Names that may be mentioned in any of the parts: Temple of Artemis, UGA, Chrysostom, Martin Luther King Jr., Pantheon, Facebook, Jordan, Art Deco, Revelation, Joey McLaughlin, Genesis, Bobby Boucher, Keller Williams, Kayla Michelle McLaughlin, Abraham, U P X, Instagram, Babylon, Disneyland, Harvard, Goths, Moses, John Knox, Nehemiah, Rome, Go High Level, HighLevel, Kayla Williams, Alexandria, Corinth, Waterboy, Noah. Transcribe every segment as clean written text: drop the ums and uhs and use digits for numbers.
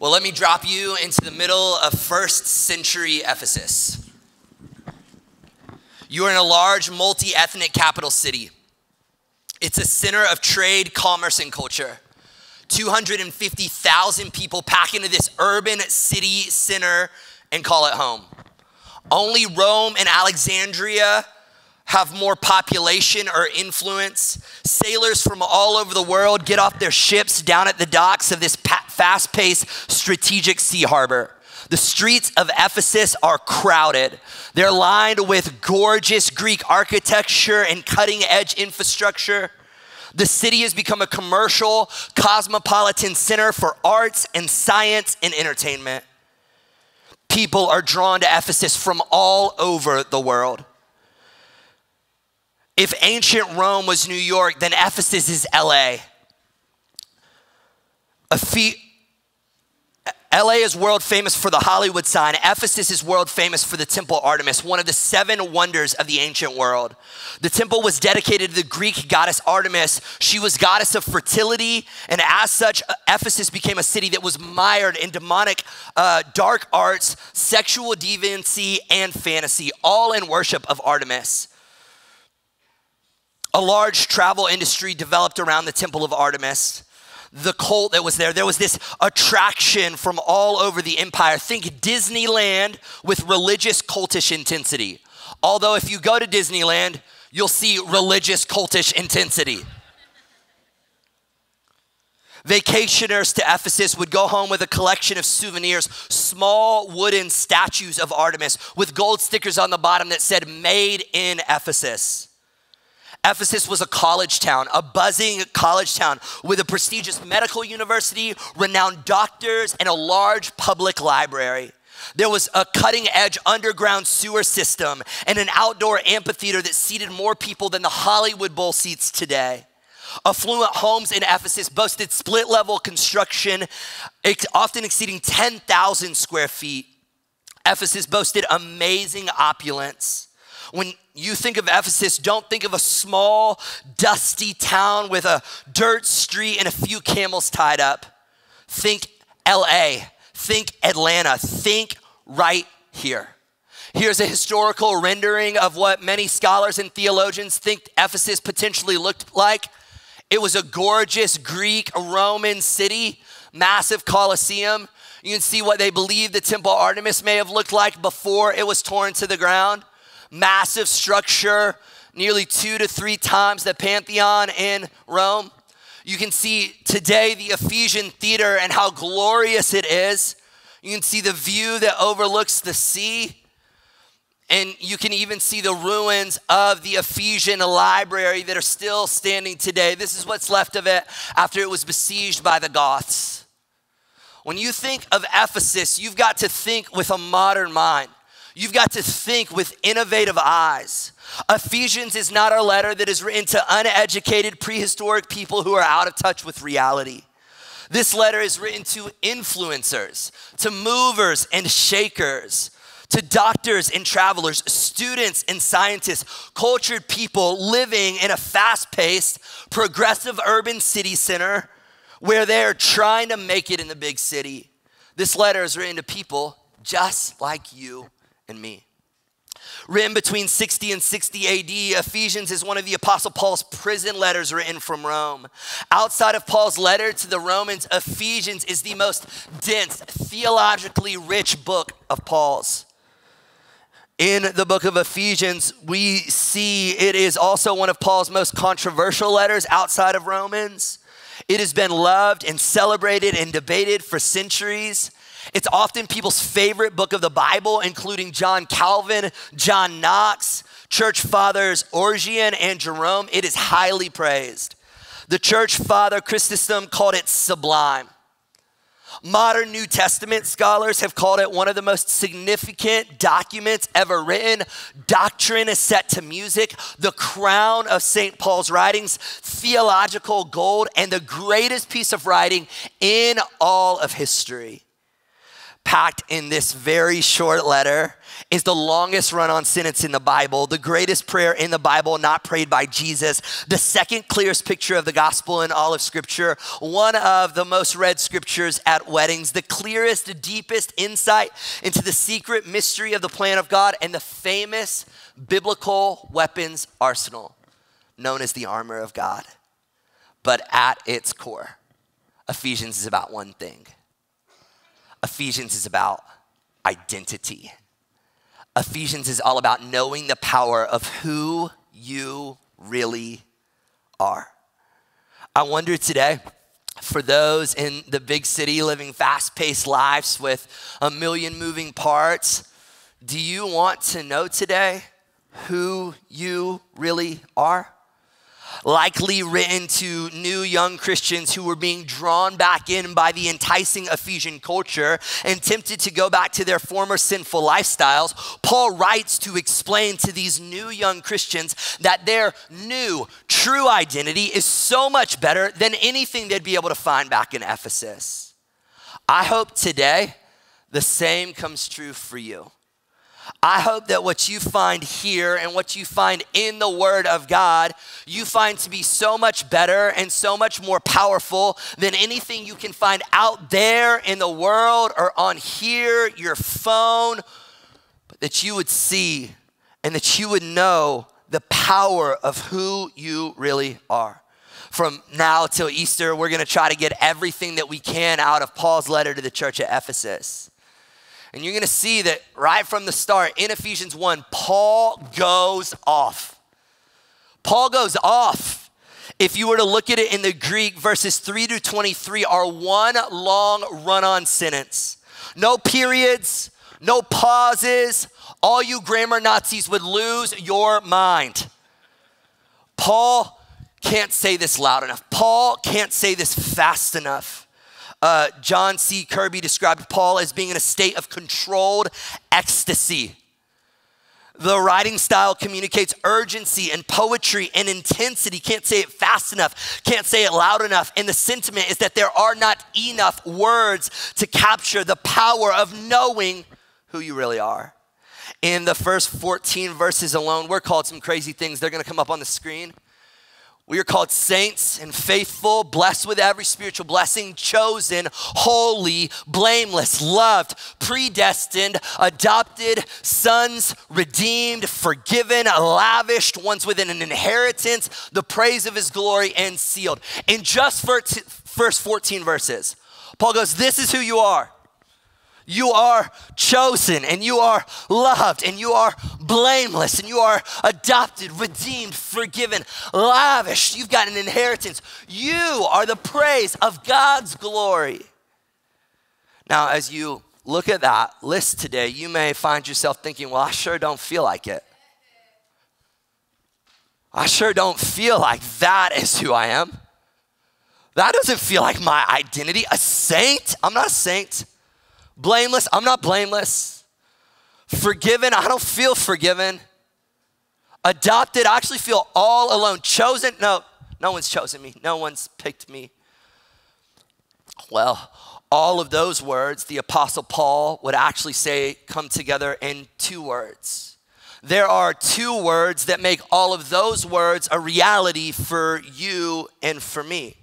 Well, let me drop you into the middle of 1st century Ephesus. You are in a large multi-ethnic capital city. It's a center of trade, commerce, and culture. 250,000 people pack into this urban city center and call it home. Only Rome and Alexandria have more population or influence. Sailors from all over the world get off their ships down at the docks of this fast-paced strategic sea harbor. The streets of Ephesus are crowded. They're lined with gorgeous Greek architecture and cutting-edge infrastructure. The city has become a commercial, cosmopolitan center for arts and science and entertainment. People are drawn to Ephesus from all over the world. If ancient Rome was New York, then Ephesus is LA. LA is world famous for the Hollywood sign. Ephesus is world famous for the Temple of Artemis, one of the 7 wonders of the ancient world. The temple was dedicated to the Greek goddess Artemis. She was goddess of fertility, and as such, Ephesus became a city that was mired in demonic, dark arts, sexual deviancy, and fantasy, all in worship of Artemis. A large travel industry developed around the Temple of Artemis. The cult that was there. There was this attraction from all over the empire. Think Disneyland with religious cultish intensity. Although if you go to Disneyland, you'll see religious cultish intensity. Vacationers to Ephesus would go home with a collection of souvenirs, small wooden statues of Artemis with gold stickers on the bottom that said, "Made in Ephesus." Ephesus was a college town, a buzzing college town with a prestigious medical university, renowned doctors, and a large public library. There was a cutting-edge underground sewer system and an outdoor amphitheater that seated more people than the Hollywood Bowl seats today. Affluent homes in Ephesus boasted split-level construction, often exceeding 10,000 square feet. Ephesus boasted amazing opulence. When you think of Ephesus, don't think of a small, dusty town with a dirt street and a few camels tied up. Think LA, think Atlanta, think right here. Here's a historical rendering of what many scholars and theologians think Ephesus potentially looked like. It was a gorgeous Greek Roman city, massive Colosseum. You can see what they believe the Temple of Artemis may have looked like before it was torn to the ground. Massive structure, nearly 2 to 3 times the Pantheon in Rome. You can see today the Ephesian Theater and how glorious it is. You can see the view that overlooks the sea. And you can even see the ruins of the Ephesian library that are still standing today. This is what's left of it after it was besieged by the Goths. When you think of Ephesus, you've got to think with a modern mind. You've got to think with innovative eyes. Ephesians is not a letter that is written to uneducated prehistoric people who are out of touch with reality. This letter is written to influencers, to movers and shakers, to doctors and travelers, students and scientists, cultured people living in a fast-paced, progressive urban city center where they're trying to make it in the big city. This letter is written to people just like you and me. Written between 60 and 60 AD, Ephesians is one of the Apostle Paul's prison letters written from Rome. Outside of Paul's letter to the Romans, Ephesians is the most dense, theologically rich book of Paul's. In the book of Ephesians, we see it is also one of Paul's most controversial letters outside of Romans. It has been loved and celebrated and debated for centuries. It's often people's favorite book of the Bible, including John Calvin, John Knox, Church Fathers Origen and Jerome. It is highly praised. The Church Father Chrysostom called it sublime. Modern New Testament scholars have called it one of the most significant documents ever written. Doctrine is set to music, the crown of St. Paul's writings, theological gold, and the greatest piece of writing in all of history. packed in this very short letter is the longest run-on sentence in the Bible, the greatest prayer in the Bible not prayed by Jesus, the second clearest picture of the gospel in all of Scripture, one of the most read scriptures at weddings, the clearest, deepest insight into the secret mystery of the plan of God, and the famous biblical weapons arsenal known as the armor of God. But at its core, Ephesians is about one thing. Ephesians is about identity. Ephesians is all about knowing the power of who you really are. I wonder today, for those in the big city living fast-paced lives with a million moving parts, do you want to know today who you really are? Likely written to new young Christians who were being drawn back in by the enticing Ephesian culture and tempted to go back to their former sinful lifestyles, Paul writes to explain to these new young Christians that their new true identity is so much better than anything they'd be able to find back in Ephesus. I hope today the same comes true for you. I hope that what you find here and what you find in the Word of God, you find to be so much better and so much more powerful than anything you can find out there in the world or on here, your phone, but that you would see and that you would know the power of who you really are. From now till Easter, we're gonna try to get everything that we can out of Paul's letter to the church at Ephesus. And you're gonna see that right from the start in Ephesians 1, Paul goes off. Paul goes off. If you were to look at it in the Greek, verses 3 to 23 are one long run-on sentence. No periods, no pauses. All you grammar Nazis would lose your mind. Paul can't say this loud enough. Paul can't say this fast enough. John C. Kirby described Paul as being in a state of controlled ecstasy. The writing style communicates urgency and poetry and intensity. Can't say it fast enough, can't say it loud enough. And the sentiment is that there are not enough words to capture the power of knowing who you really are. In the first 14 verses alone, we're called some crazy things. They're gonna come up on the screen. We are called saints and faithful, blessed with every spiritual blessing, chosen, holy, blameless, loved, predestined, adopted, sons, redeemed, forgiven, lavished, ones within an inheritance, the praise of his glory, and sealed. In just first 14 verses, Paul goes, this is who you are. You are chosen and you are loved and you are blameless and you are adopted, redeemed, forgiven, lavished. You've got an inheritance. You are the praise of God's glory. Now, as you look at that list today, you may find yourself thinking, well, I sure don't feel like it. I sure don't feel like that is who I am. That doesn't feel like my identity. A saint? I'm not a saint. Blameless, I'm not blameless. Forgiven, I don't feel forgiven. Adopted, I actually feel all alone. Chosen, no one's chosen me. No one's picked me. Well, all of those words, the Apostle Paul would actually say, come together in two words. There are two words that make all of those words a reality for you and for me.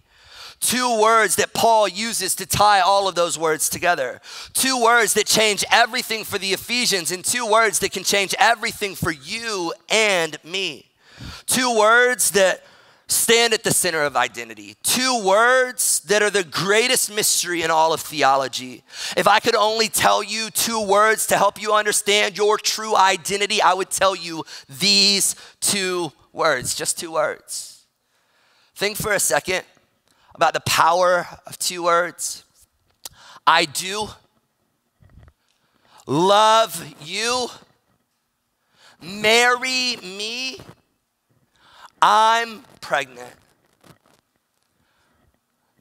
Two words that Paul uses to tie all of those words together. Two words that change everything for the Ephesians, and two words that can change everything for you and me. Two words that stand at the center of identity. Two words that are the greatest mystery in all of theology. If I could only tell you two words to help you understand your true identity, I would tell you these two words, just two words. Think for a second about the power of two words. I do love you. Marry me. I'm pregnant.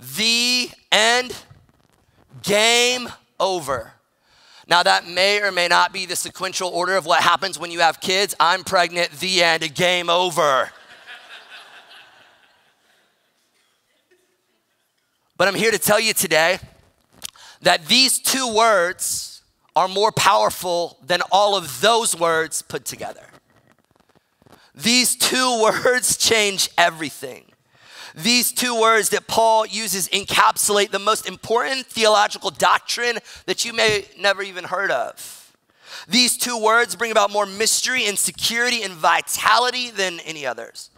The end. Game over. Now that may or may not be the sequential order of what happens when you have kids. I'm pregnant, the end, game over. But I'm here to tell you today that these two words are more powerful than all of those words put together. These two words change everything. These two words that Paul uses encapsulate the most important theological doctrine that you may never even heard of. These two words bring about more mystery and security and vitality than any others.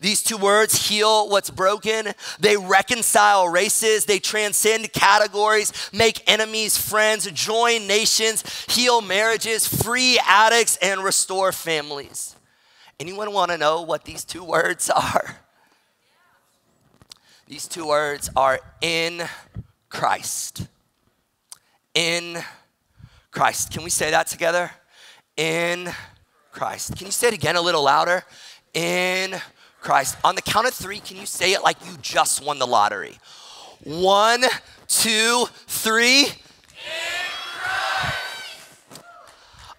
These two words heal what's broken. They reconcile races. They transcend categories, make enemies friends, join nations, heal marriages, free addicts, and restore families. Anyone want to know what these two words are? These two words are in Christ. In Christ. Can we say that together? In Christ. Can you say it again a little louder? In Christ. Christ. On the count of three, can you say it like you just won the lottery? 1, 2, 3. In Christ.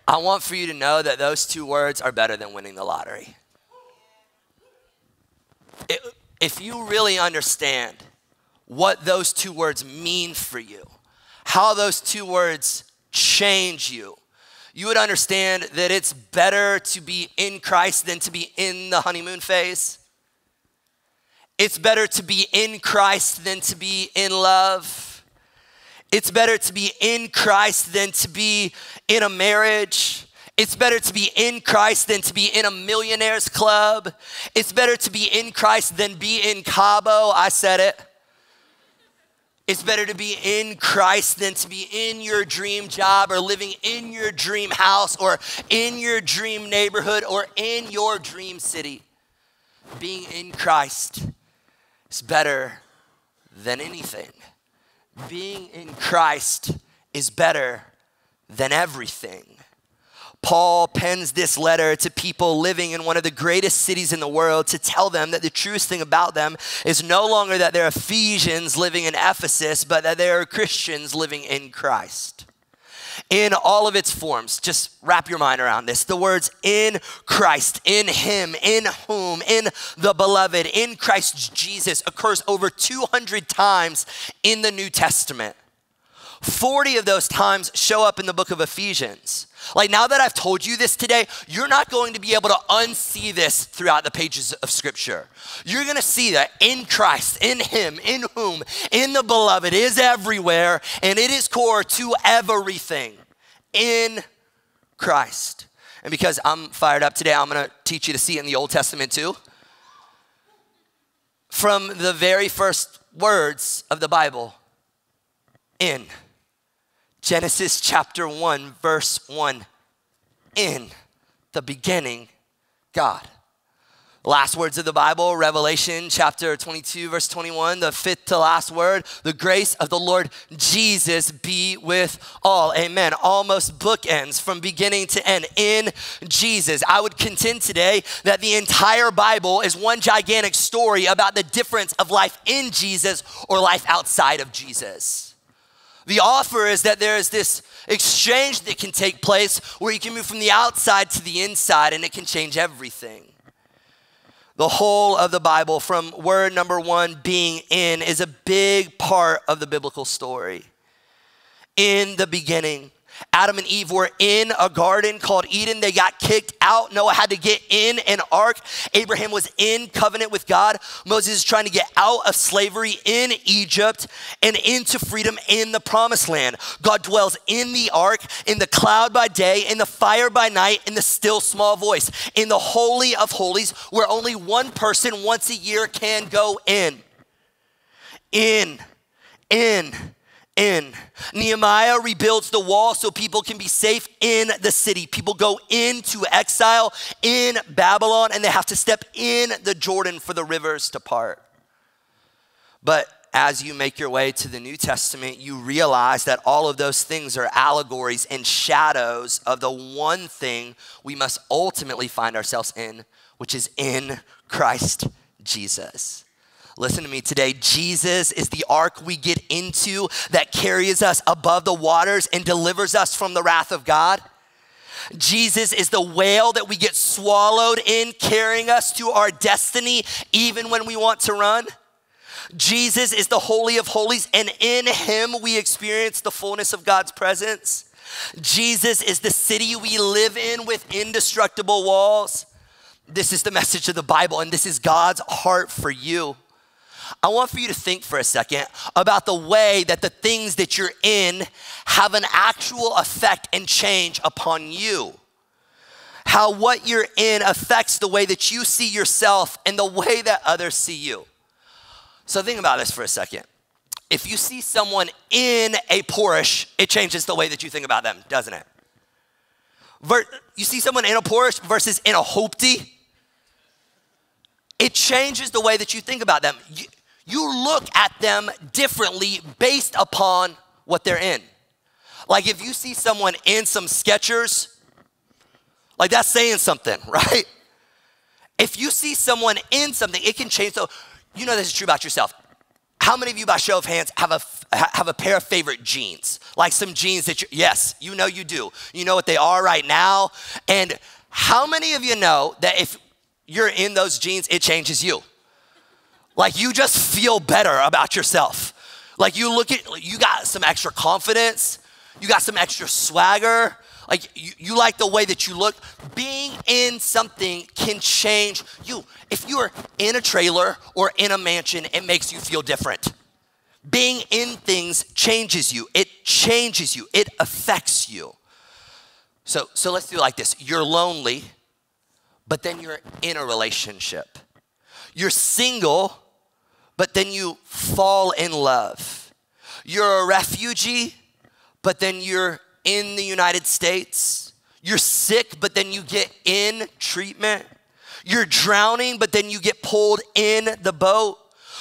I want for you to know that those two words are better than winning the lottery. If you really understand what those two words mean for you, how those two words change you, you would understand that it's better to be in Christ than to be in the honeymoon phase. It's better to be in Christ than to be in love. It's better to be in Christ than to be in a marriage. It's better to be in Christ than to be in a millionaire's club. It's better to be in Christ than be in Cabo. I said it. It's better to be in Christ than to be in your dream job or living in your dream house or in your dream neighborhood or in your dream city. Being in Christ is better than anything. Being in Christ is better than everything. Paul pens this letter to people living in one of the greatest cities in the world to tell them that the truest thing about them is no longer that they're Ephesians living in Ephesus, but that they are Christians living in Christ. In all of its forms, just wrap your mind around this. The words in Christ, in him, in whom, in the beloved, in Christ Jesus occurs over 200 times in the New Testament. 40 of those times show up in the book of Ephesians. Like, now that I've told you this today, you're not going to be able to unsee this throughout the pages of Scripture. You're going to see that in Christ, in him, in whom, in the beloved is everywhere, and it is core to everything in Christ. And because I'm fired up today, I'm going to teach you to see it in the Old Testament too. From the very first words of the Bible, in Genesis chapter 1, verse 1, in the beginning, God. Last words of the Bible, Revelation chapter 22, verse 21, the fifth to last word, the grace of the Lord Jesus be with all. Amen. Almost bookends from beginning to end in Jesus. I would contend today that the entire Bible is one gigantic story about the difference of life in Jesus or life outside of Jesus. The offer is that there is this exchange that can take place where you can move from the outside to the inside and it can change everything. The whole of the Bible, from word number one, being in, is a big part of the biblical story. In the beginning, Adam and Eve were in a garden called Eden. They got kicked out. Noah had to get in an ark. Abraham was in covenant with God. Moses is trying to get out of slavery in Egypt and into freedom in the promised land. God dwells in the ark, in the cloud by day, in the fire by night, in the still small voice, in the holy of holies, where only one person once a year can go in. In. Nehemiah rebuilds the wall so people can be safe in the city. People go into exile in Babylon and they have to step in the Jordan for the rivers to part. But as you make your way to the New Testament, you realize that all of those things are allegories and shadows of the one thing we must ultimately find ourselves in, which is in Christ Jesus. Listen to me today. Jesus is the ark we get into that carries us above the waters and delivers us from the wrath of God. Jesus is the whale that we get swallowed in, carrying us to our destiny even when we want to run. Jesus is the holy of holies, and in him we experience the fullness of God's presence. Jesus is the city we live in with indestructible walls. This is the message of the Bible, and this is God's heart for you. I want for you to think for a second about the way that the things that you're in have an actual effect and change upon you. How what you're in affects the way that you see yourself and the way that others see you. So think about this for a second. If you see someone in a Porsche, it changes the way that you think about them, doesn't it? You see someone in a Porsche versus in a Hoopty, it changes the way that you think about them. You look at them differently based upon what they're in. Like if you see someone in some Skechers, like that's saying something, right? If you see someone in something, it can change. So you know this is true about yourself. How many of you, by show of hands, have a pair of favorite jeans? Like some jeans that you, yes, you know you do. You know what they are right now. And how many of you know that if you're in those jeans, it changes you? Like you just feel better about yourself. Like you look at, you got some extra confidence. You got some extra swagger. Like you like the way that you look. Being in something can change you. If you're in a trailer or in a mansion, it makes you feel different. Being in things changes you. It changes you. It affects you. So let's do it like this. You're lonely, but then you're in a relationship. You're single, but then you fall in love. You're a refugee, but then you're in the United States. You're sick, but then you get in treatment. You're drowning, but then you get pulled in the boat.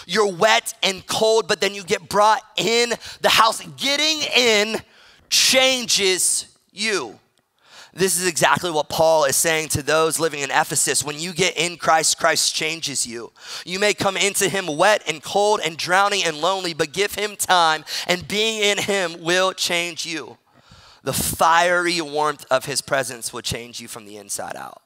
You're wet and cold, but then you get brought in the house. Getting in changes you. This is exactly what Paul is saying to those living in Ephesus. When you get in Christ, Christ changes you. You may come into him wet and cold and drowning and lonely, but give him time, and being in him will change you. The fiery warmth of his presence will change you from the inside out.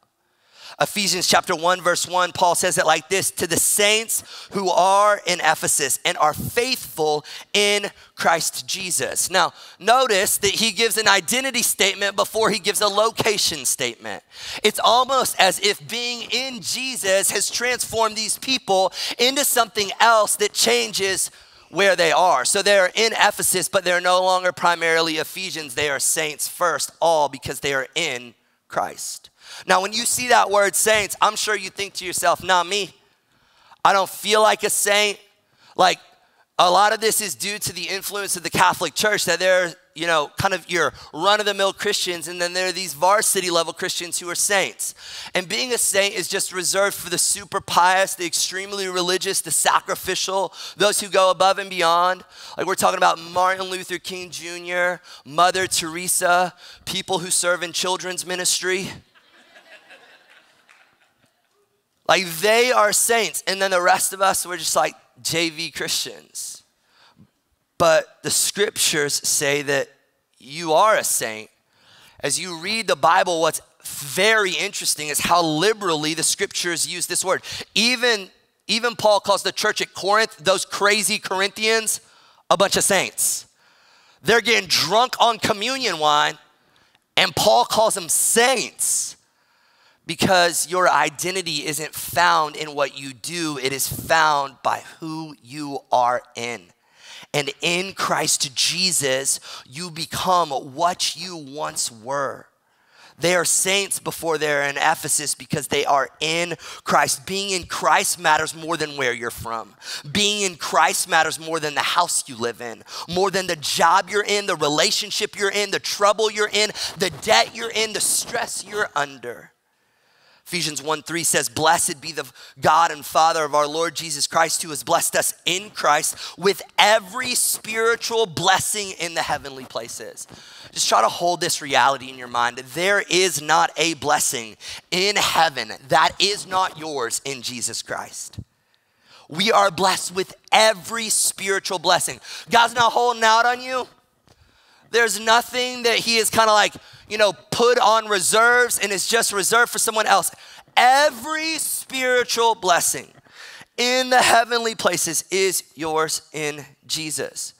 Ephesians chapter 1, verse 1, Paul says it like this: to the saints who are in Ephesus and are faithful in Christ Jesus. Now, notice that he gives an identity statement before he gives a location statement. It's almost as if being in Jesus has transformed these people into something else that changes where they are. So they're in Ephesus, but they're no longer primarily Ephesians. They are saints first, all because they are in Christ. Now, when you see that word saints, I'm sure you think to yourself, not me. I don't feel like a saint. Like a lot of this is due to the influence of the Catholic Church, that they're, you know, kind of your run-of-the-mill Christians, and then there are these varsity level Christians who are saints. And being a saint is just reserved for the super pious, the extremely religious, the sacrificial, those who go above and beyond. Like we're talking about Martin Luther King Jr., Mother Teresa, people who serve in children's ministry. Like they are saints, and then the rest of us, we're just like JV Christians. But the scriptures say that you are a saint. As you read the Bible, what's very interesting is how liberally the scriptures use this word. Even Paul calls the church at Corinth, those crazy Corinthians, a bunch of saints. They're getting drunk on communion wine, and Paul calls them saints. Because your identity isn't found in what you do, it is found by who you are in. And in Christ Jesus, you become what you once were. They are saints before they're in Ephesus because they are in Christ. Being in Christ matters more than where you're from. Being in Christ matters more than the house you live in, more than the job you're in, the relationship you're in, the trouble you're in, the debt you're in, the stress you're under. Ephesians 1:3 says, blessed be the God and Father of our Lord Jesus Christ, who has blessed us in Christ with every spiritual blessing in the heavenly places. Just try to hold this reality in your mind. There is not a blessing in heaven that is not yours in Jesus Christ. We are blessed with every spiritual blessing. God's not holding out on you. There's nothing that he is kind of like, you know, put on reserves and it's just reserved for someone else. Every spiritual blessing in the heavenly places is yours in Jesus.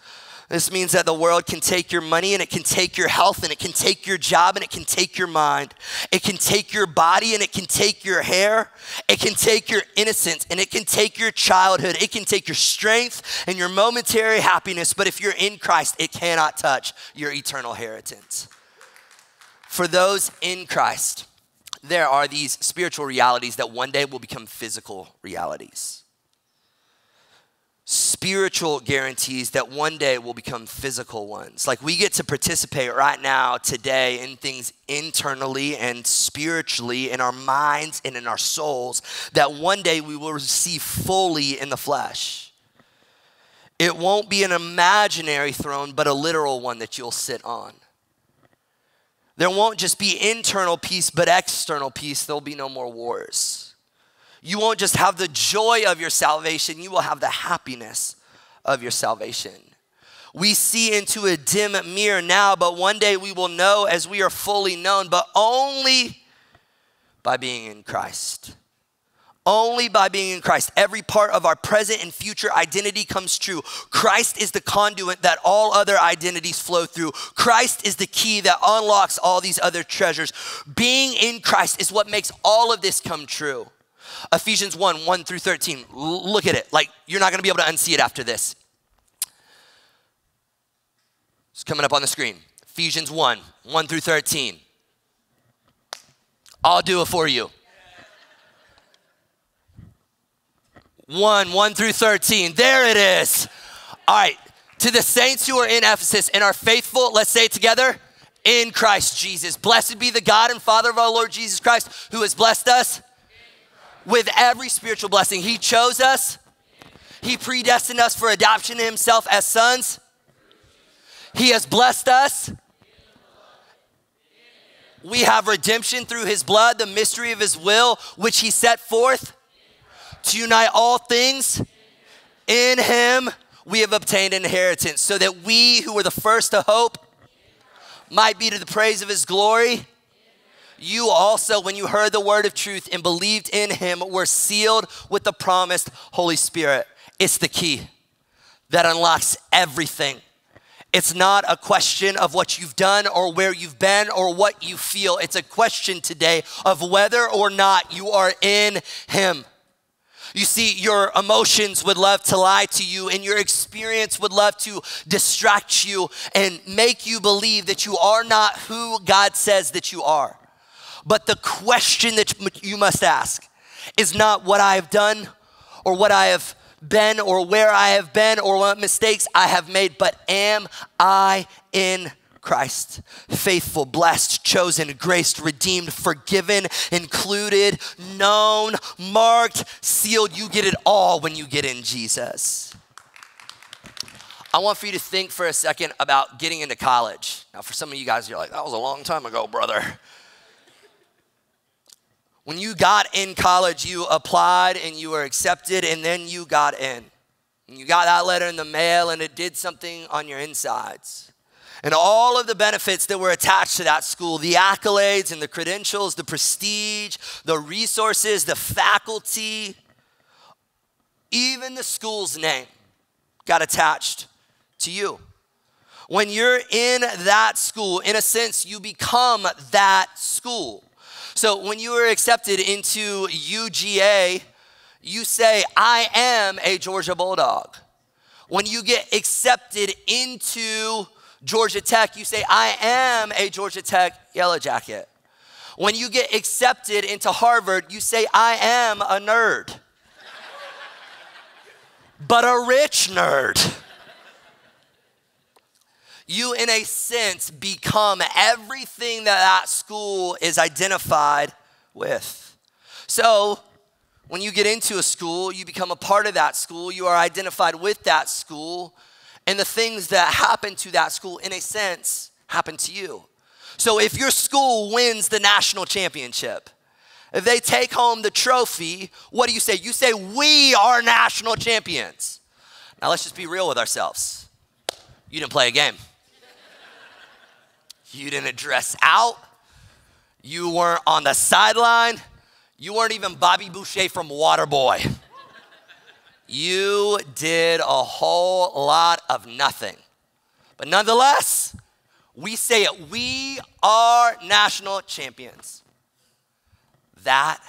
This means that the world can take your money and it can take your health and it can take your job and it can take your mind. It can take your body and it can take your hair. It can take your innocence and it can take your childhood. It can take your strength and your momentary happiness. But if you're in Christ, it cannot touch your eternal inheritance. For those in Christ, there are these spiritual realities that one day will become physical realities. Spiritual guarantees that one day will become physical ones. Like we get to participate right now, today, in things internally and spiritually in our minds and in our souls that one day we will receive fully in the flesh. It won't be an imaginary throne, but a literal one that you'll sit on. There won't just be internal peace, but external peace. There'll be no more wars. You won't just have the joy of your salvation, you will have the happiness of your salvation. We see into a dim mirror now, but one day we will know as we are fully known, but only by being in Christ. Only by being in Christ. Every part of our present and future identity comes true. Christ is the conduit that all other identities flow through. Christ is the key that unlocks all these other treasures. Being in Christ is what makes all of this come true. Ephesians 1:1-13, look at it. Like, you're not gonna be able to unsee it after this. It's coming up on the screen. Ephesians 1:1-13. I'll do it for you. 1:1-13, there it is. All right, to the saints who are in Ephesus and are faithful, let's say it together, in Christ Jesus. Blessed be the God and Father of our Lord Jesus Christ, who has blessed us with every spiritual blessing. He chose us. He predestined us for adoption to himself as sons. He has blessed us. We have redemption through his blood, the mystery of his will, which he set forth to unite all things in him. We have obtained an inheritance so that we who were the first to hope might be to the praise of his glory. You also, when you heard the word of truth and believed in him, were sealed with the promised Holy Spirit. It's the key that unlocks everything. It's not a question of what you've done or where you've been or what you feel. It's a question today of whether or not you are in him. You see, your emotions would love to lie to you and your experience would love to distract you and make you believe that you are not who God says that you are. But the question that you must ask is not what I have done or what I have been or where I have been or what mistakes I have made, but am I in Christ? Faithful, blessed, chosen, graced, redeemed, forgiven, included, known, marked, sealed. You get it all when you get in Jesus. I want for you to think for a second about getting into college. Now, for some of you guys, you're like, that was a long time ago, brother. When you got in college, you applied and you were accepted and then you got in. And you got that letter in the mail and it did something on your insides. And all of the benefits that were attached to that school, the accolades and the credentials, the prestige, the resources, the faculty, even the school's name got attached to you. When you're in that school, in a sense, you become that school. So when you were accepted into UGA, you say, I am a Georgia Bulldog. When you get accepted into Georgia Tech, you say, I am a Georgia Tech Yellow Jacket. When you get accepted into Harvard, you say, I am a nerd, but a rich nerd. You, in a sense, become everything that school is identified with. So when you get into a school, you become a part of that school. You are identified with that school. And the things that happen to that school, in a sense, happen to you. So if your school wins the national championship, if they take home the trophy, what do you say? You say, we are national champions. Now, let's just be real with ourselves. You didn't play a game. You didn't dress out. You weren't on the sideline. You weren't even Bobby Boucher from Waterboy. You did a whole lot of nothing. But nonetheless, we say it. We are national champions. That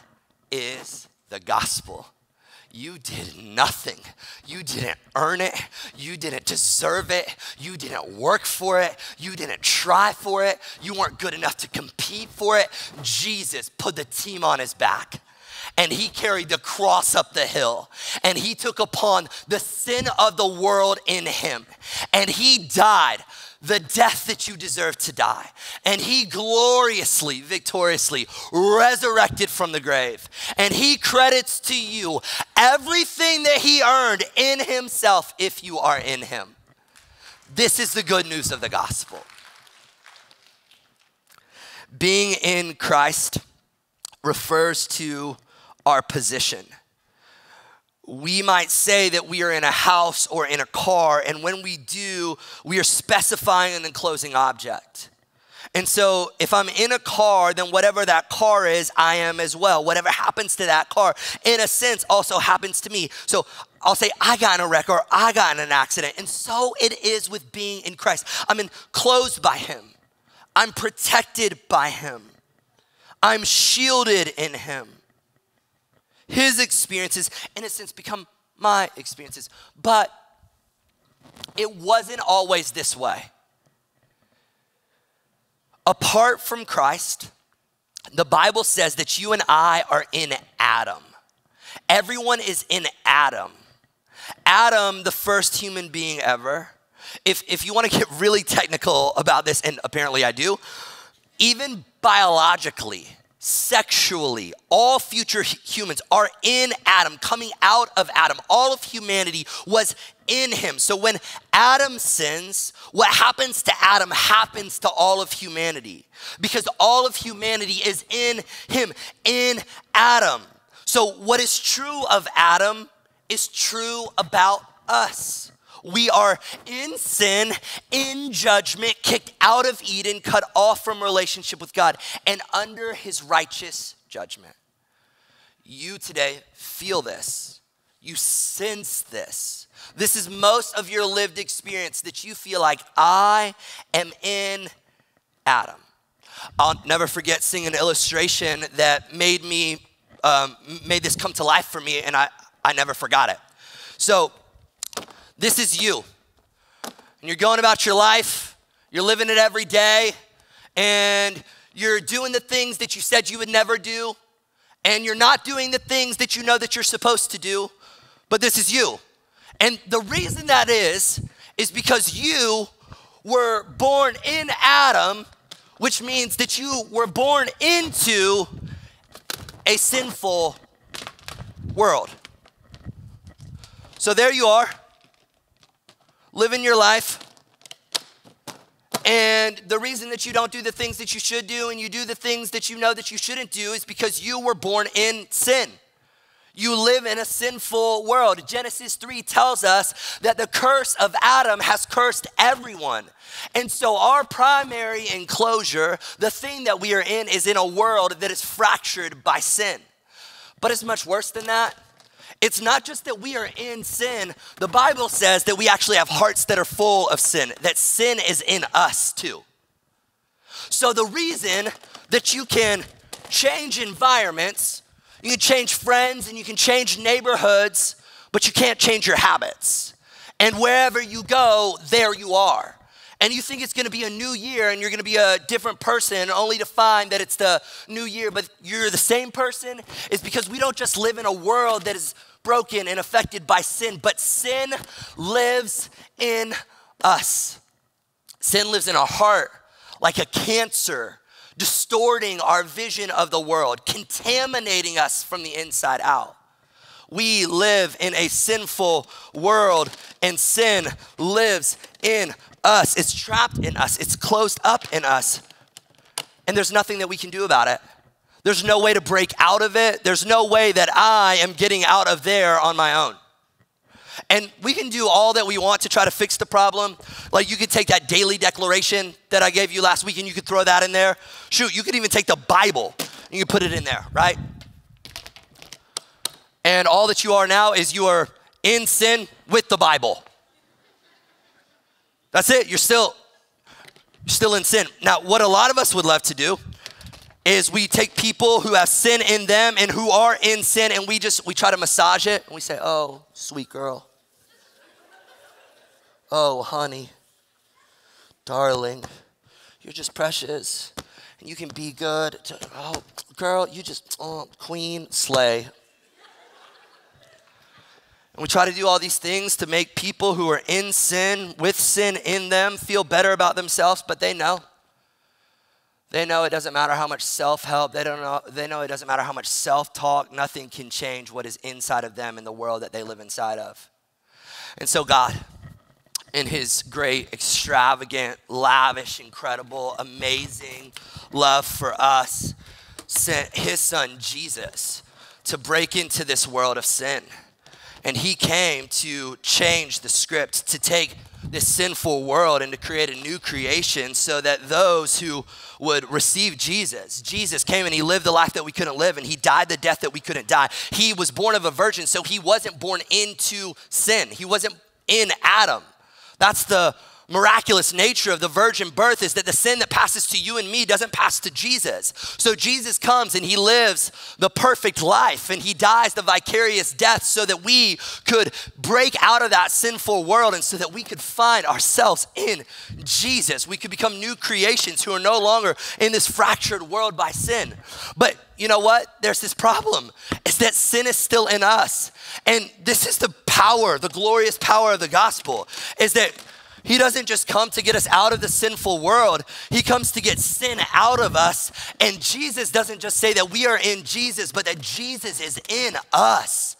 is the gospel. You did nothing. You didn't earn it. You didn't deserve it. You didn't work for it. You didn't try for it. You weren't good enough to compete for it. Jesus put the team on his back, and he carried the cross up the hill, and he took upon the sin of the world in him, and he died the death that you deserve to die. And he gloriously, victoriously resurrected from the grave. And he credits to you everything that he earned in himself if you are in him. This is the good news of the gospel. Being in Christ refers to our position. We might say that we are in a house or in a car, and when we do, we are specifying an enclosing object. And so if I'm in a car, then whatever that car is, I am as well. Whatever happens to that car, in a sense, also happens to me. So I'll say, I got in a wreck or I got in an accident. And so it is with being in Christ. I'm enclosed by him. I'm protected by him. I'm shielded in him. His experiences, in a sense, become my experiences. But it wasn't always this way. Apart from Christ, the Bible says that you and I are in Adam. Everyone is in Adam. Adam, the first human being ever. If you want to get really technical about this, and apparently I do, even biologically, sexually, all future humans are in Adam, coming out of Adam. All of humanity was in him. So when Adam sins, what happens to Adam happens to all of humanity, because all of humanity is in him, in Adam. So what is true of Adam is true about us. We are in sin, in judgment, kicked out of Eden, cut off from relationship with God, and under his righteous judgment. You today feel this. You sense this. This is most of your lived experience, that you feel like, I am in Adam. I'll never forget seeing an illustration that made this come to life for me, and I never forgot it. So, this is you, and you're going about your life, you're living it every day, and you're doing the things that you said you would never do, and you're not doing the things that you know that you're supposed to do, but this is you. And the reason that is because you were born in Adam, which means that you were born into a sinful world. So there you are, living your life, and the reason that you don't do the things that you should do and you do the things that you know that you shouldn't do is because you were born in sin. You live in a sinful world. Genesis 3 tells us that the curse of Adam has cursed everyone. And so our primary enclosure, the thing that we are in, is in a world that is fractured by sin. But it's much worse than that. It's not just that we are in sin. The Bible says that we actually have hearts that are full of sin, that sin is in us too. So the reason that you can change environments, you can change friends, and you can change neighborhoods, but you can't change your habits. And wherever you go, there you are. And you think it's gonna be a new year and you're gonna be a different person, only to find that it's the new year, but you're the same person. It's because we don't just live in a world that is broken and affected by sin, but sin lives in us. Sin lives in our heart like a cancer, distorting our vision of the world, contaminating us from the inside out. We live in a sinful world, and sin lives in us. It's trapped in us. It's closed up in us, and there's nothing that we can do about it. There's no way to break out of it. There's no way that I am getting out of there on my own. And we can do all that we want to try to fix the problem. Like, you could take that daily declaration that I gave you last week and you could throw that in there. Shoot, you could even take the Bible and you could put it in there, right? And all that you are now is you are in sin with the Bible. That's it. You're still in sin. Now, what a lot of us would love to do is we take people who have sin in them and who are in sin, and we try to massage it, and we say, oh, sweet girl. Oh, honey, darling, you're just precious, and you can be good. Oh, girl, you just, oh, queen, slay. And we try to do all these things to make people who are in sin, with sin in them, feel better about themselves, but they know. They know it doesn't matter how much self-help. They know it doesn't matter how much self-talk. Nothing can change what is inside of them in the world that they live inside of. And so God, in his great, extravagant, lavish, incredible, amazing love for us, sent his son Jesus to break into this world of sin. And he came to change the script, to take this sinful world and to create a new creation so that those who would receive Jesus came and he lived the life that we couldn't live, and he died the death that we couldn't die. He was born of a virgin, so he wasn't born into sin. He wasn't in Adam. That's the miraculous nature of the virgin birth, is that the sin that passes to you and me doesn't pass to Jesus. So Jesus comes and he lives the perfect life, and he dies the vicarious death so that we could break out of that sinful world and so that we could find ourselves in Jesus. We could become new creations who are no longer in this fractured world by sin. But you know what? There's this problem. It's that sin is still in us. And this is the power, the glorious power of the gospel, is that he doesn't just come to get us out of the sinful world. He comes to get sin out of us. And Jesus doesn't just say that we are in Jesus, but that Jesus is in us.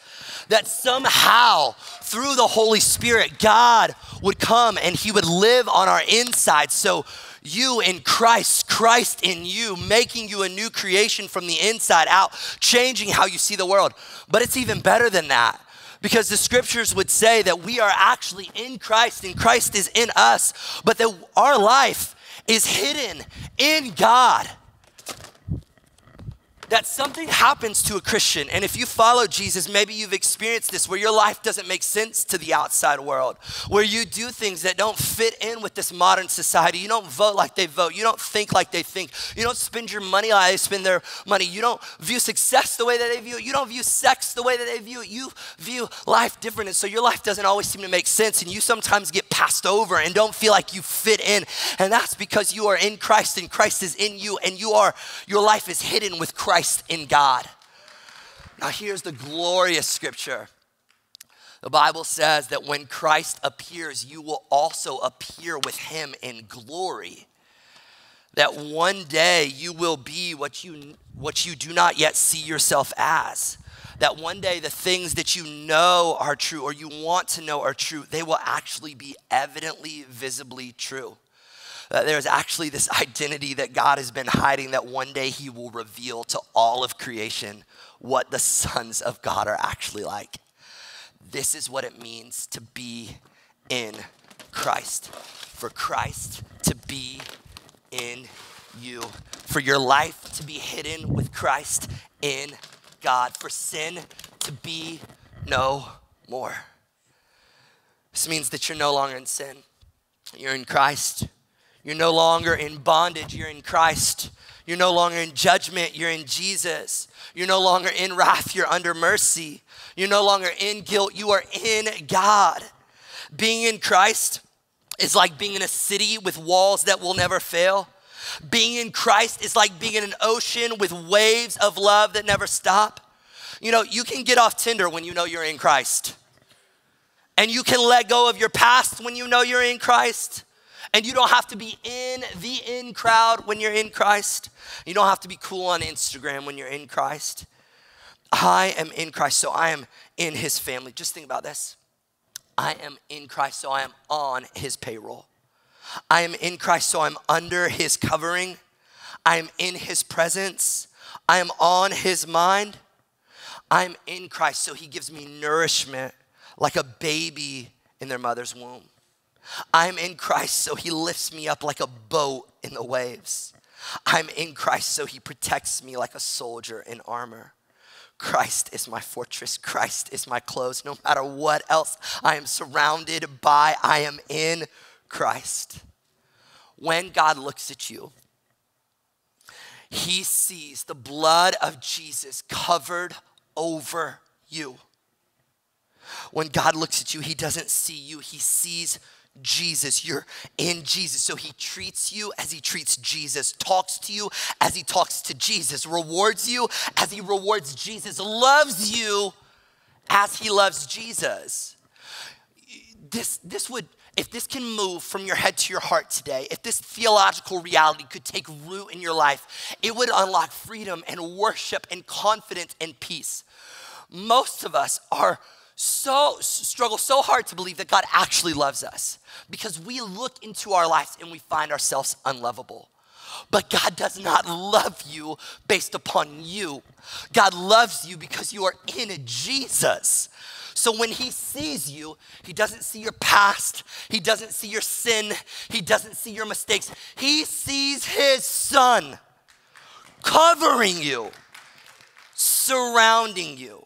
That somehow through the Holy Spirit, God would come and he would live on our inside. So you in Christ, Christ in you, making you a new creation from the inside out, changing how you see the world. But it's even better than that, because the scriptures would say that we are actually in Christ and Christ is in us, but that our life is hidden in God. That something happens to a Christian, and if you follow Jesus, maybe you've experienced this, where your life doesn't make sense to the outside world, where you do things that don't fit in with this modern society. You don't vote like they vote. You don't think like they think. You don't spend your money like they spend their money. You don't view success the way that they view it. You don't view sex the way that they view it. You view life different, and so your life doesn't always seem to make sense, and you sometimes get passed over and don't feel like you fit in, and that's because you are in Christ and Christ is in you, and your life is hidden with Christ in God. Now here's the glorious scripture. The Bible says that when Christ appears, you will also appear with him in glory. That one day you will be what you do not yet see yourself as. That one day the things that you know are true, or you want to know are true, they will actually be evidently, visibly true. There's actually this identity that God has been hiding, that one day he will reveal to all of creation what the sons of God are actually like. This is what it means to be in Christ. For Christ to be in you. For your life to be hidden with Christ in God. For sin to be no more. This means that you're no longer in sin. You're in Christ. You're no longer in bondage, you're in Christ. You're no longer in judgment, you're in Jesus. You're no longer in wrath, you're under mercy. You're no longer in guilt, you are in God. Being in Christ is like being in a city with walls that will never fail. Being in Christ is like being in an ocean with waves of love that never stop. You know, you can get off Tinder when you know you're in Christ. And you can let go of your past when you know you're in Christ. And you don't have to be in the in crowd when you're in Christ. You don't have to be cool on Instagram when you're in Christ. I am in Christ, so I am in his family. Just think about this. I am in Christ, so I am on his payroll. I am in Christ, so I'm under his covering. I am in his presence. I am on his mind. I am in Christ, so he gives me nourishment like a baby in their mother's womb. I'm in Christ, so he lifts me up like a boat in the waves. I'm in Christ, so he protects me like a soldier in armor. Christ is my fortress. Christ is my clothes. No matter what else I am surrounded by, I am in Christ, when God looks at you, he sees the blood of Jesus covered over you. When God looks at you, he doesn't see you, he sees Jesus. You're in Jesus. So he treats you as he treats Jesus, talks to you as he talks to Jesus, rewards you as he rewards Jesus, loves you as he loves Jesus. This would, if this can move from your head to your heart today, if this theological reality could take root in your life, it would unlock freedom and worship and confidence and peace. Most of us are struggle so hard to believe that God actually loves us because we look into our lives and we find ourselves unlovable. But God does not love you based upon you. God loves you because you are in Jesus. So when he sees you, he doesn't see your past. He doesn't see your sin. He doesn't see your mistakes. He sees his son covering you, surrounding you.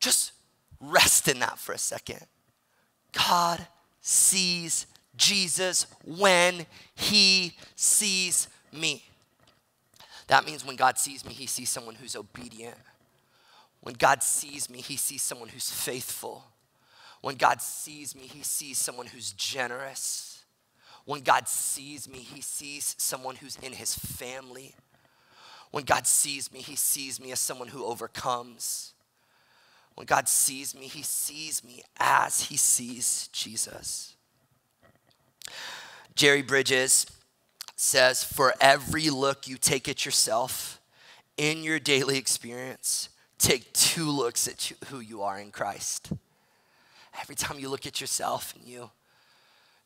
Just rest in that for a second. God sees Jesus when he sees me. That means when God sees me, he sees someone who's obedient. When God sees me, he sees someone who's faithful. When God sees me, he sees someone who's generous. When God sees me, he sees someone who's in his family. When God sees me, he sees me as someone who overcomes. When God sees me as he sees Jesus. Jerry Bridges says, for every look you take at yourself in your daily experience, take two looks at who you are in Christ. Every time you look at yourself and you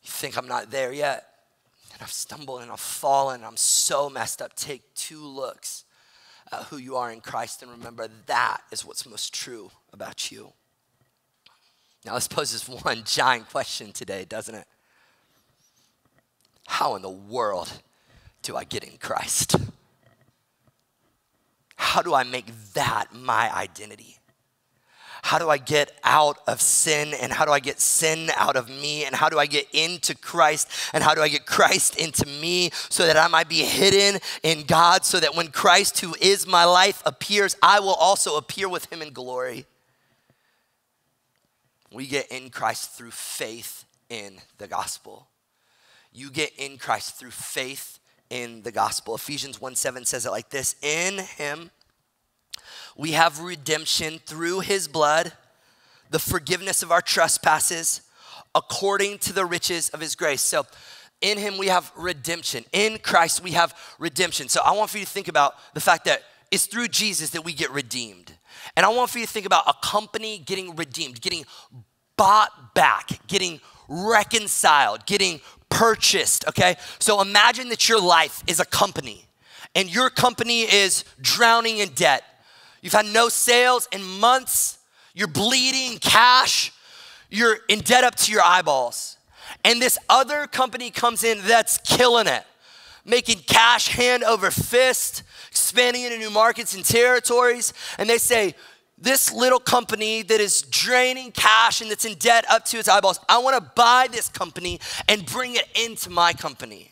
think I'm not there yet, and I've stumbled and I've fallen, and I'm so messed up, take two looks at who you are in Christ and remember that is what's most true about you. Now let's pose this one giant question today, doesn't it? How in the world do I get in Christ? How do I make that my identity? How do I get out of sin, and how do I get sin out of me, and how do I get into Christ, and how do I get Christ into me so that I might be hidden in God, so that when Christ, who is my life, appears, I will also appear with him in glory. We get in Christ through faith in the gospel. You get in Christ through faith in the gospel. Ephesians 1:7 says it like this: in him we have redemption through his blood, the forgiveness of our trespasses, according to the riches of his grace. So in him we have redemption. In Christ we have redemption. So I want for you to think about the fact that it's through Jesus that we get redeemed. And I want for you to think about a company getting redeemed, getting bought back, getting reconciled, getting purchased, okay? So imagine that your life is a company and your company is drowning in debt. You've had no sales in months. You're bleeding cash. You're in debt up to your eyeballs. And this other company comes in that's killing it, making cash hand over fist, expanding into new markets and territories. And they say, this little company that is draining cash and that's in debt up to its eyeballs, I want to buy this company and bring it into my company.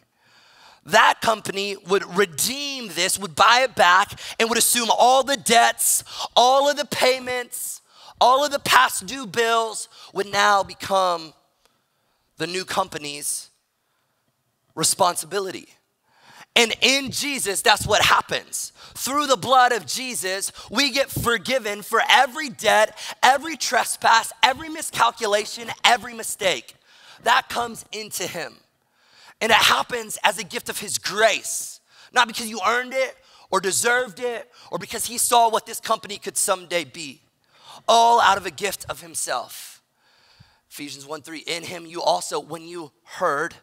That company would redeem this, would buy it back, and would assume all the debts, all of the payments, all of the past due bills would now become the new company's responsibility. And in Jesus, that's what happens. Through the blood of Jesus, we get forgiven for every debt, every trespass, every miscalculation, every mistake. That comes into him. And it happens as a gift of his grace, not because you earned it or deserved it or because he saw what this company could someday be, all out of a gift of himself. Ephesians 1:3, in him you also, when you heard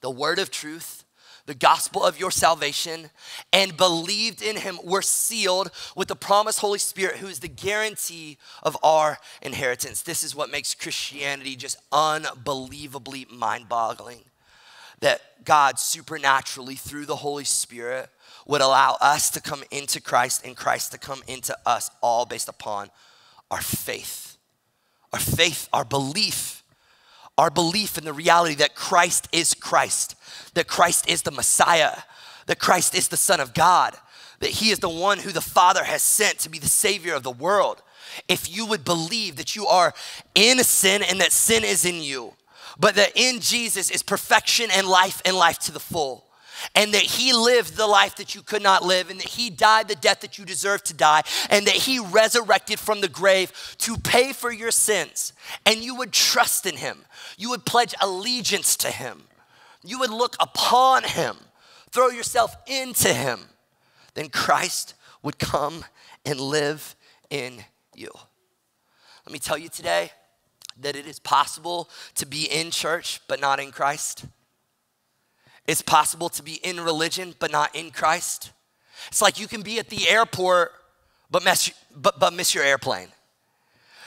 the word of truth, the gospel of your salvation, and believed in him, were sealed with the promised Holy Spirit, who is the guarantee of our inheritance. This is what makes Christianity just unbelievably mind-boggling, that God supernaturally, through the Holy Spirit, would allow us to come into Christ and Christ to come into us, all based upon our faith, our belief, our belief in the reality that Christ, that Christ is the Messiah, that Christ is the Son of God, that he is the one who the Father has sent to be the Savior of the world. If you would believe that you are in sin and that sin is in you, but that in Jesus is perfection and life to the full, and that he lived the life that you could not live, and that he died the death that you deserve to die, and that he resurrected from the grave to pay for your sins, and you would trust in him, you would pledge allegiance to him, you would look upon him, throw yourself into him, then Christ would come and live in you. Let me tell you today that it is possible to be in church but not in Christ. It's possible to be in religion, but not in Christ. It's like you can be at the airport, but miss your airplane.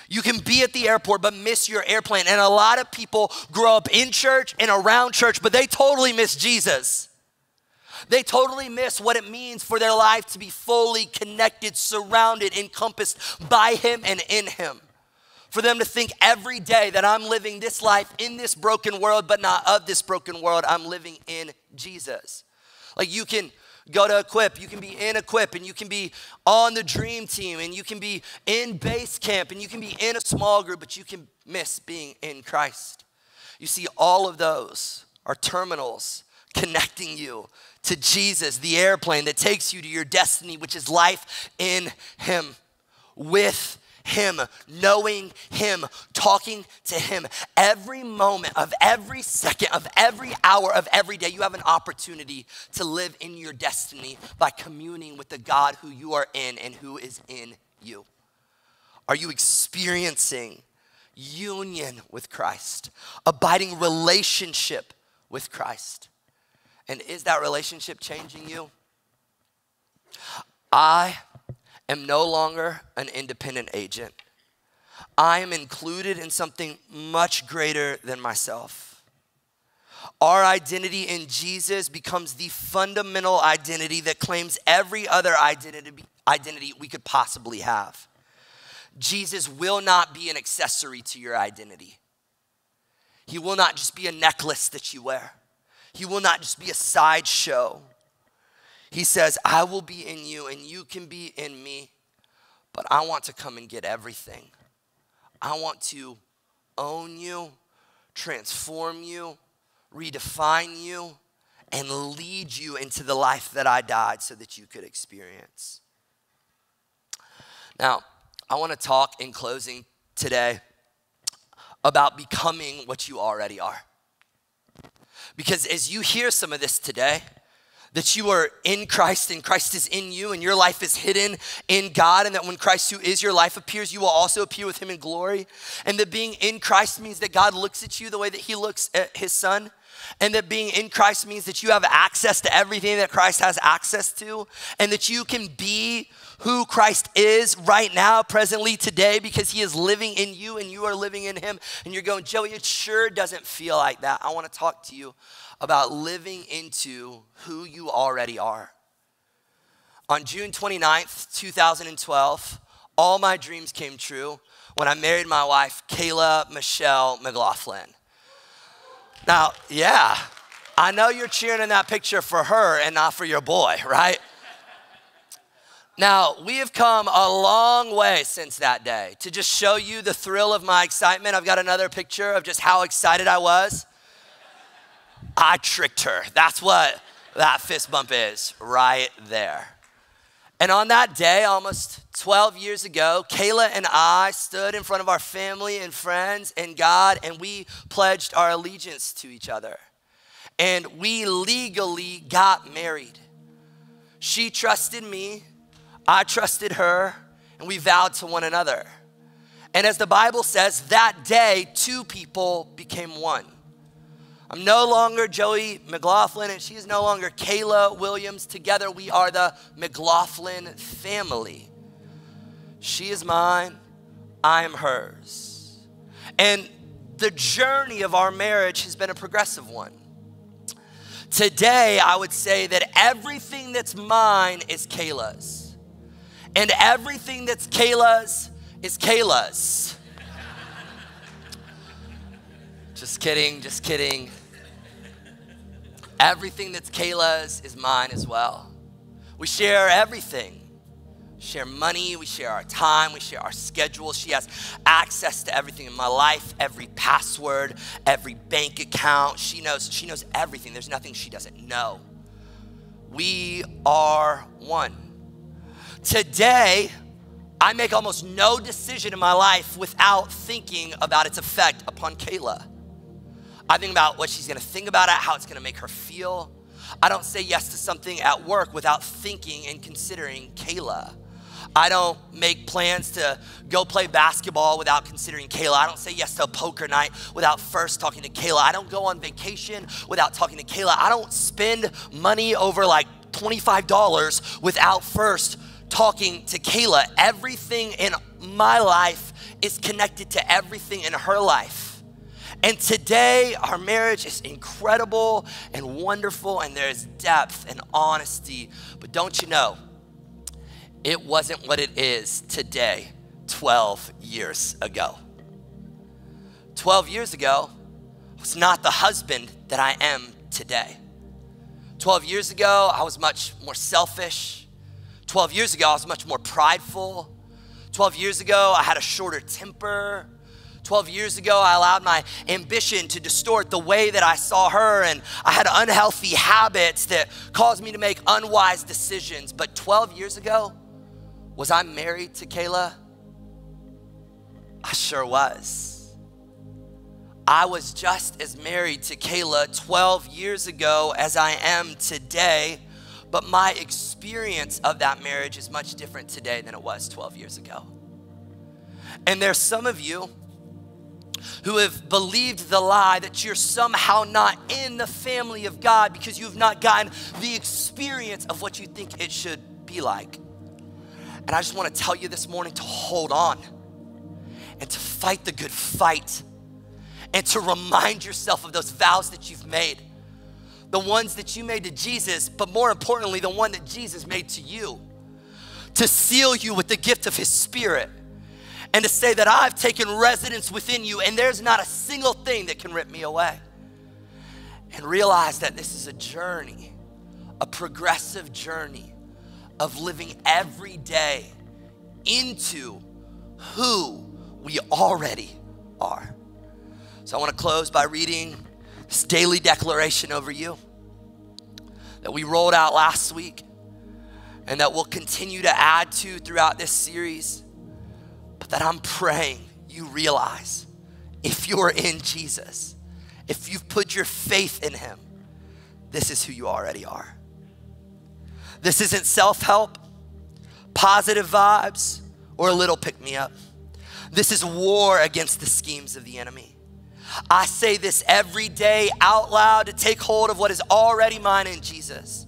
You can be at the airport, but miss your airplane. And a lot of people grow up in church and around church, but they totally miss Jesus. They totally miss what it means for their life to be fully connected, surrounded, encompassed by him and in him. For them to think every day that I'm living this life in this broken world, but not of this broken world, I'm living in Jesus. Like you can go to Equip, you can be in Equip, and you can be on the dream team, and you can be in base camp, and you can be in a small group, but you can miss being in Christ. You see, all of those are terminals connecting you to Jesus, the airplane that takes you to your destiny, which is life in him, with him, knowing him, talking to him. Every moment of every second, of every hour, of every day, you have an opportunity to live in your destiny by communing with the God who you are in and who is in you. Are you experiencing union with Christ, abiding relationship with Christ? And is that relationship changing you? I am no longer an independent agent. I am included in something much greater than myself. Our identity in Jesus becomes the fundamental identity that claims every other identity we could possibly have. Jesus will not be an accessory to your identity. He will not just be a necklace that you wear. He will not just be a sideshow. He says, I will be in you and you can be in me, but I want to come and get everything. I want to own you, transform you, redefine you, and lead you into the life that I died so that you could experience. Now, I want to talk in closing today about becoming what you already are. Because as you hear some of this today, that you are in Christ and Christ is in you and your life is hidden in God, and that when Christ who is your life appears, you will also appear with him in glory. And that being in Christ means that God looks at you the way that he looks at his son. And that being in Christ means that you have access to everything that Christ has access to, and that you can be who Christ is right now, presently, today, because he is living in you and you are living in him. And you're going, Joey, it sure doesn't feel like that. I want to talk to you about living into who you already are. On June 29th, 2012, all my dreams came true when I married my wife, Kayla Michelle McLaughlin. Now, yeah, I know you're cheering in that picture for her and not for your boy, right? Now, we have come a long way since that day. To just show you the thrill of my excitement, I've got another picture of just how excited I was. I tricked her. That's what that fist bump is right there. And on that day, almost 12 years ago, Kayla and I stood in front of our family and friends and God, and we pledged our allegiance to each other. And we legally got married. She trusted me, I trusted her, and we vowed to one another. And as the Bible says, that day, two people became one. I'm no longer Joey McLaughlin, and she is no longer Kayla Williams. Together, we are the McLaughlin family. She is mine, I am hers. And the journey of our marriage has been a progressive one. Today, I would say that everything that's mine is Kayla's, and everything that's Kayla's is Kayla's. Just kidding, just kidding. Everything that's Kayla's is mine as well. We share everything. We share money, we share our time, we share our schedule. She has access to everything in my life, every password, every bank account. She knows everything. There's nothing she doesn't know. We are one. Today, I make almost no decision in my life without thinking about its effect upon Kayla. I think about what she's gonna think about it, how it's gonna make her feel. I don't say yes to something at work without thinking and considering Kayla. I don't make plans to go play basketball without considering Kayla. I don't say yes to a poker night without first talking to Kayla. I don't go on vacation without talking to Kayla. I don't spend money over like $25 without first talking to Kayla. Everything in my life is connected to everything in her life. And today, our marriage is incredible and wonderful, and there's depth and honesty. But don't you know, it wasn't what it is today, 12 years ago. 12 years ago, I was not the husband that I am today. 12 years ago, I was much more selfish. 12 years ago, I was much more prideful. 12 years ago, I had a shorter temper. 12 years ago, I allowed my ambition to distort the way that I saw her, and I had unhealthy habits that caused me to make unwise decisions. But 12 years ago, was I married to Kayla? I sure was. I was just as married to Kayla 12 years ago as I am today, but my experience of that marriage is much different today than it was 12 years ago. And there's some of you who have believed the lie that you're somehow not in the family of God because you've not gotten the experience of what you think it should be like. And I just want to tell you this morning to hold on and to fight the good fight and to remind yourself of those vows that you've made, the ones that you made to Jesus, but more importantly, the one that Jesus made to you, to seal you with the gift of His Spirit, and to say that I've taken residence within you and there's not a single thing that can rip me away. And realize that this is a journey, a progressive journey of living every day into who we already are. So I want to close by reading this daily declaration over you that we rolled out last week and that we'll continue to add to throughout this series. But that I'm praying you realize if you're in Jesus, if you've put your faith in Him, this is who you already are. This isn't self-help, positive vibes, or a little pick-me-up. This is war against the schemes of the enemy. I say this every day out loud to take hold of what is already mine in Jesus.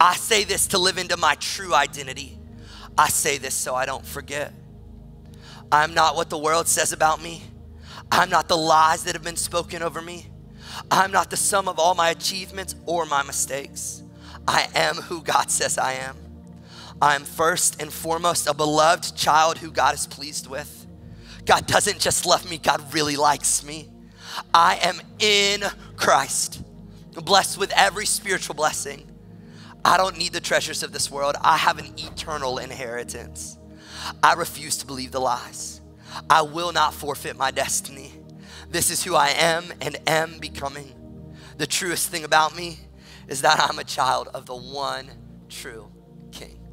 I say this to live into my true identity. I say this so I don't forget. I'm not what the world says about me. I'm not the lies that have been spoken over me. I'm not the sum of all my achievements or my mistakes. I am who God says I am. I am first and foremost a beloved child who God is pleased with. God doesn't just love me, God really likes me. I am in Christ, blessed with every spiritual blessing. I don't need the treasures of this world. I have an eternal inheritance. I refuse to believe the lies. I will not forfeit my destiny. This is who I am and am becoming. The truest thing about me is that I'm a child of the one true King.